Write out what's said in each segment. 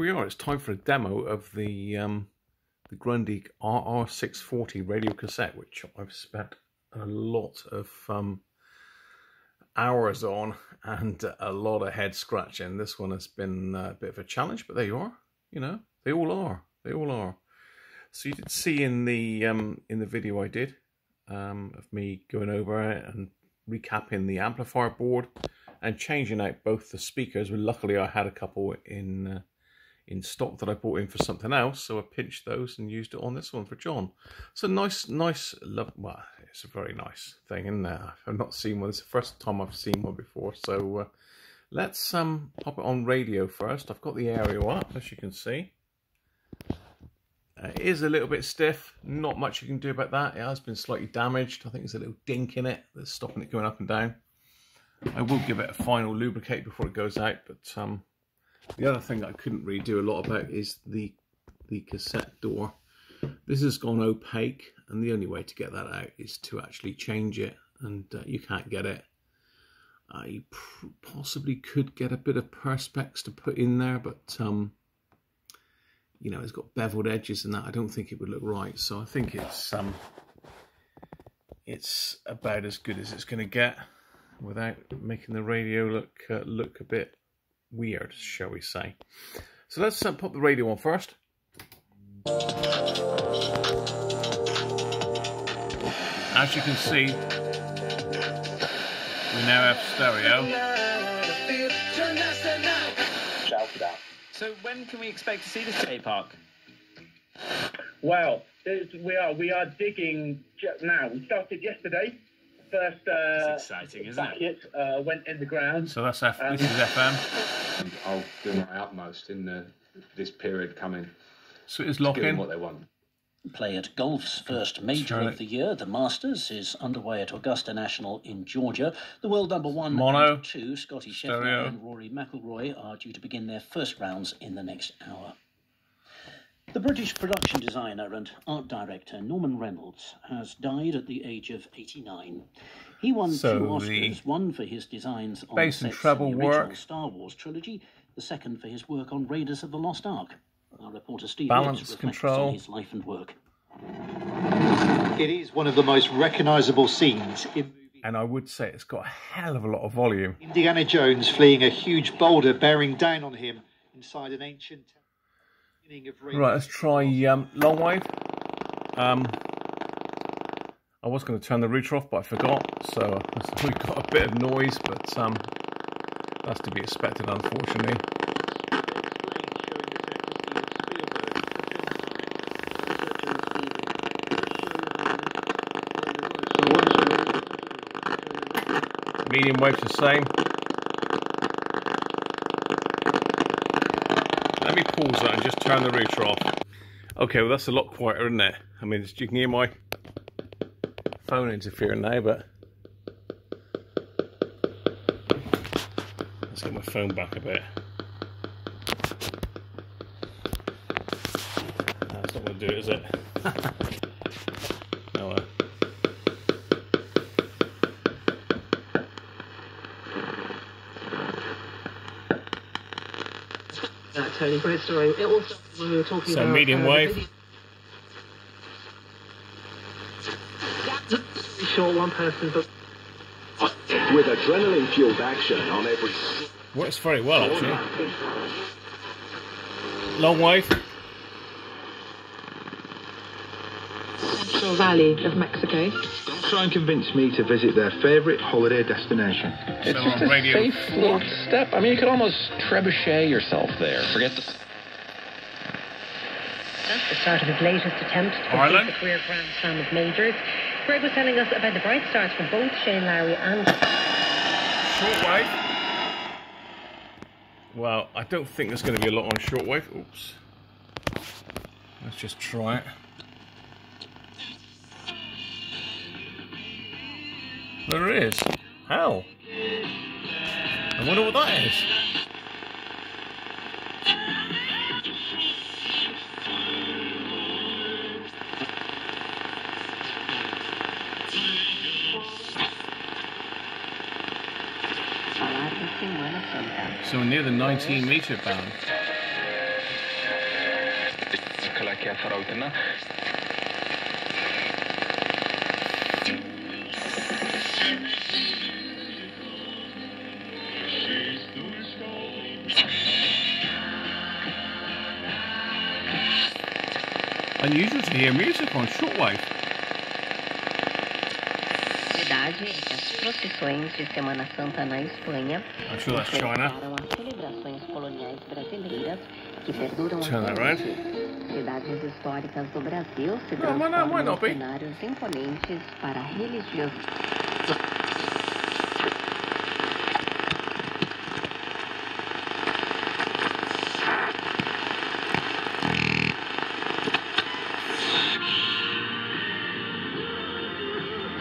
We are. It's time for a demo of the Grundig RR640 radio cassette, which I've spent a lot of hours on and a lot of head scratching. This one has been a bit of a challenge, but there you are. You know, they all are. They all are. So you did see in the video I did of me going over it and recapping the amplifier board and changing out both the speakers. Well, luckily I had a couple in stock that I bought in for something else, so I pinched those and used it on this one for John. So nice, well, it's a very nice thing, isn't it? I've not seen one. It's the first time I've seen one before, so let's pop it on radio first. I've got the aerial up, as you can see. It is a little bit stiff, not much you can do about that. It has been slightly damaged. I think there's a little dink in it that's stopping it going up and down. I will give it a final lubricate before it goes out, but the other thing that I couldn't really do a lot about is the cassette door. This has gone opaque, and the only way to get that out is to actually change it, and you can't get it. You possibly could get a bit of perspex to put in there, but you know, it's got beveled edges and that. I don't think it would look right, so I think it's about as good as it's going to get without making the radio look a bit weird, shall we say. So let's pop the radio on first. As you can see, we now have stereo. Shout it out. So when can we expect to see this today, Park? Well, we are digging now. We started yesterday. First, it's exciting, isn't it? Went in the ground. So that's this is FM. And I'll do my utmost in this period coming. So it's locking. Give them what they want. Play at golf's first major of the year, the Masters, is underway at Augusta National in Georgia. The world number one and two, Scotty Scheffler and Rory McIlroy, are due to begin their first rounds in the next hour. The British production designer and art director Norman Reynolds has died at the age of 89. He won two Oscars, one for his designs on sets in the original Star Wars trilogy, the second for his work on Raiders of the Lost Ark. Our reporter Steve Balance control on his life and work. It is one of the most recognisable scenes in movies, and I would say it's got a hell of a lot of volume. Indiana Jones fleeing a huge boulder bearing down on him inside an ancient. Right, let's try long wave. I was going to turn the router off, but I forgot, so we got a bit of noise, but that's to be expected, unfortunately. Medium wave's the same. Let me pause that and just turn the router off. Okay, well that's a lot quieter, isn't it? I mean, you can hear my phone interfering now, but let's get my phone back a bit. That's not going to do it, is it? No. Tony, great story. It also, when we were talking about medium wave. Pretty short one person, but with adrenaline fueled action on every. Works very well, actually. Long wave. Central Valley of Mexico. Don't try and convince me to visit their favourite holiday destination. It's just a safe little step. I mean, you could almost trebuchet yourself there. Forget the... That's the start of his latest attempt to complete the career Grand Slam of majors. Greg was telling us about the bright stars for both Shane Lowry and... Shortwave. Well, I don't think there's going to be a lot on shortwave. Oops. Let's just try it. There is. How? I wonder what that is. So we're near the 19-metre band. መከላከያ ሰራዊትና Unusual to hear music on shortwave. As procissões de Semana Santa na Espanha celebraram as celebrações coloniais brasileiras que perduram até hoje. Cidades históricas do Brasil se transformam em cenários imponentes para religiosos.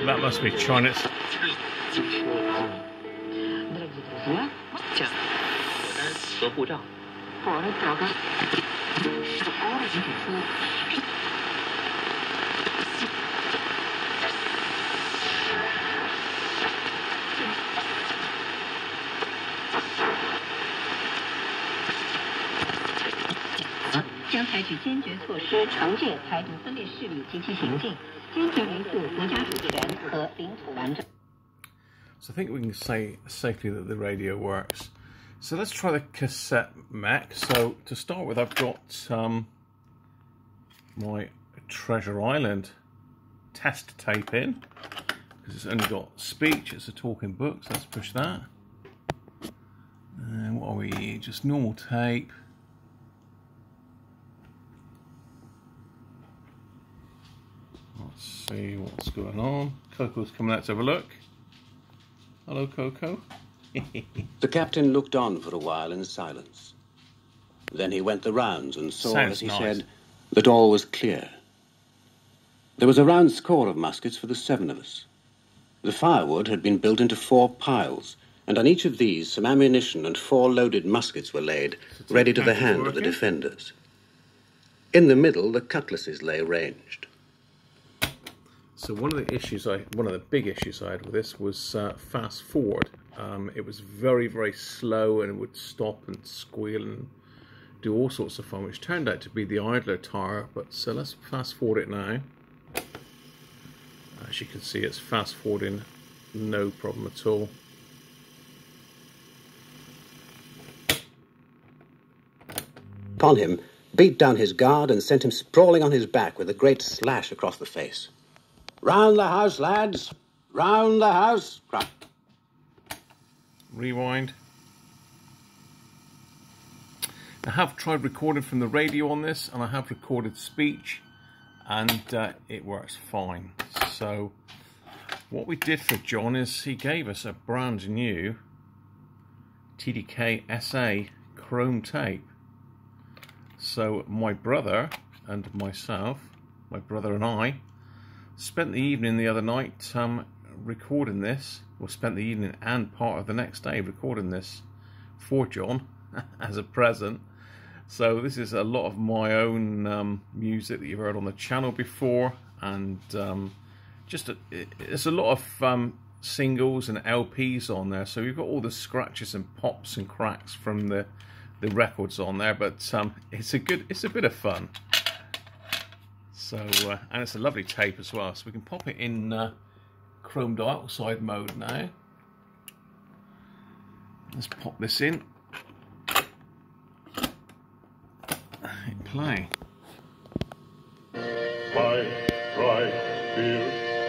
That must be China's. So I think we can say safely that the radio works. So let's try the cassette Mac. So to start with, I've got my Treasure Island test tape in, because it's only got speech, it's a talking book, so let's push that. And what are we, just normal tape. Let's see what's going on. Coco's coming out to have a look. Hello, Coco. The captain looked on for a while in silence. Then he went the rounds and saw, as he said, that all was clear. There was a round score of muskets for the seven of us. The firewood had been built into four piles, and on each of these some ammunition and four loaded muskets were laid, ready to the hand of the defenders. In the middle, the cutlasses lay ranged. So one of the big issues I had with this was fast forward. It was very, very slow, and it would stop and squeal and do all sorts of fun, which turned out to be the idler tower. But so let's fast forward it now. As you can see, it's fast forwarding, no problem at all. Upon him, beat down his guard and sent him sprawling on his back with a great slash across the face. Round the house, lads! Round the house! Rewind. I have tried recording from the radio on this, and I have recorded speech, and it works fine. So what we did for John is he gave us a brand new TDK SA chrome tape. So my brother and myself, my brother and I, spent the evening the other night recording this, or spent the evening and part of the next day recording this for John as a present. So this is a lot of my own music that you've heard on the channel before, and it's a lot of singles and LPs on there. So you've got all the scratches and pops and cracks from the records on there, but it's a bit of fun. So, and it's a lovely tape as well, so we can pop it in chrome dioxide mode now. Let's pop this in. And play. My pride, beer,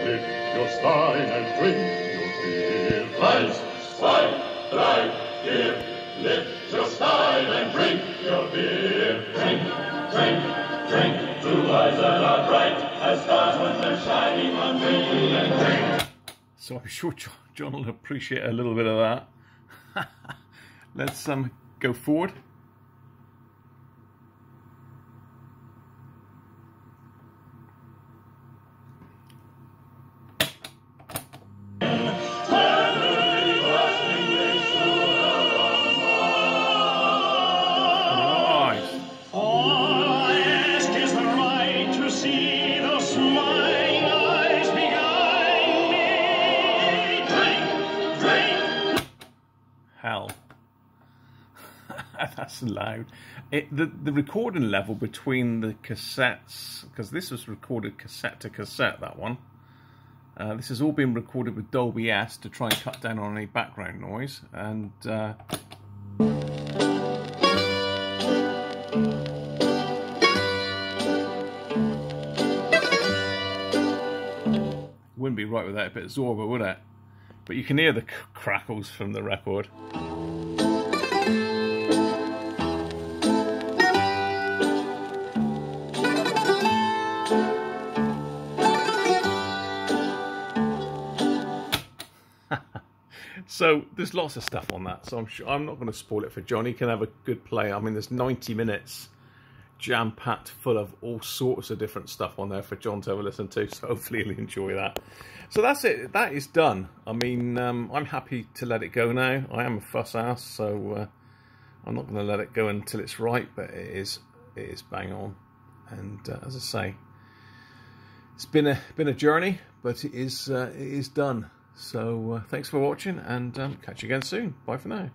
lift your stein and drink your beer. Eins, zwei, drei, beer, lift your stein and drink your beer. Drink, drink, drink. So I'm sure John will appreciate a little bit of that. Let's go forward. that's loud. The recording level between the cassettes, because this was recorded cassette to cassette, that one. This has all been recorded with Dolby S to try and cut down on any background noise, and wouldn't be right without a bit of Zorba, would it? But you can hear the crackles from the record. So there's lots of stuff on that, so I'm sure I'm not going to spoil it for Johnny. He can have a good play. I mean, there's 90 minutes jam-packed full of all sorts of different stuff on there for John to have a listen to, so hopefully he'll enjoy that. So that's it. That is done. I mean, I'm happy to let it go now. I am a fuss ass, so I'm not going to let it go until it's right, but it is bang on. And as I say, it's been a journey, but it is done. So thanks for watching, and catch you again soon. Bye for now.